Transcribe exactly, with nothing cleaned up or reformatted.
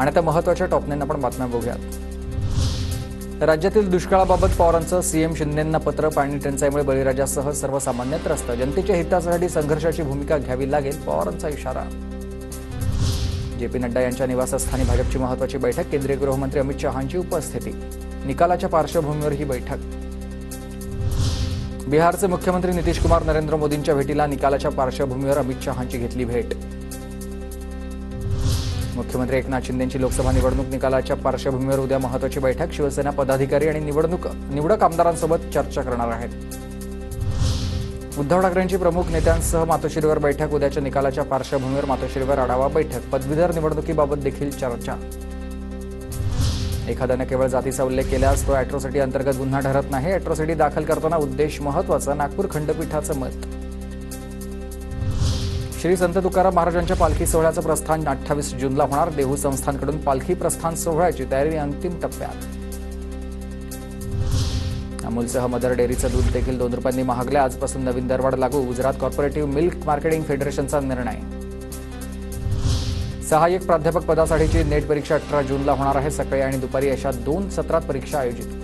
आणि त्या महत्त्वाच्या टॉपलाईन आपण बातम्या बघूयात। राज्यातील दुष्काळाबाबत पवारांचं सीएम शिंदेंना पत्र। पाणी टंचाईमुळे बळीराजासह सर्वसामान्य त्रस्त। जनतेच्या हितासाठी संघर्षाची भूमिका घ्यावी लागेल, पवारांचा इशारा। जेपी नड्डा यांच्या निवासस्थानी भाजपची महत्त्वाची बैठक। केंद्रीय गृहमंत्री अमित शहांची उपस्थिती। निकालाच्या पार्श्वभूमीवर ही बैठक। बिहारचे मुख्यमंत्री नितीश कुमार नरेंद्र मोदींच्या भेटीला। निकालाच्या पार्श्वभूमीवर अमित शहांची घेतली भेट। मुख्यमंत्री एकनाथ शिंदेंची लोकसभा निवडणूक निकालाच्या पार्श्वभूमीवर उद्या महत्त्वाची बैठक। शिवसेना पदाधिकारी आणि निवडणूक निवडक आमदारांसोबत चर्चा करणार आहेत। उद्धव ठाकरेंची प्रमुख नेत्यांसह मातोश्रीवर बैठक। उद्याच्या निकालाच्या पार्श्वभूमीवर मातोश्रीवर आढावा बैठक। पदवीधर निवडणुकीबाबत देखील चर्चा। एखाद्याने केवळ जातीचा उल्लेख केल्यास तो अॅट्रॉसिटी अंतर्गत गुन्हा ठरत नाही। अॅट्रॉसिटी दाखल करताना उद्देश महत्त्वाचा, नागपूर खंडपीठाचं मत। श्रीसंत तुकाराम महाराजांच्या पालखी सोहळ्याचं प्रस्थान अठ्ठावीस जूनला होणार। देहू संस्थानकडून पालखी प्रस्थान सोहळ्याची तयारी अंतिम टप्प्यात। अमूलसह मदर डेअरीचं दूध देखील दोन रुपयांनी महागले। आजपासून नवीन दरवाढ लागू। गुजरात कॉर्पोरेटिव्ह मिल्क मार्केटिंग फेडरेशनचा निर्णय। सहाय्यक प्राध्यापक पदासाठीची नेट परीक्षा अठरा जूनला होणार आहे। सकाळी आणि दुपारी अशा दोन सत्रात परीक्षा आयोजित।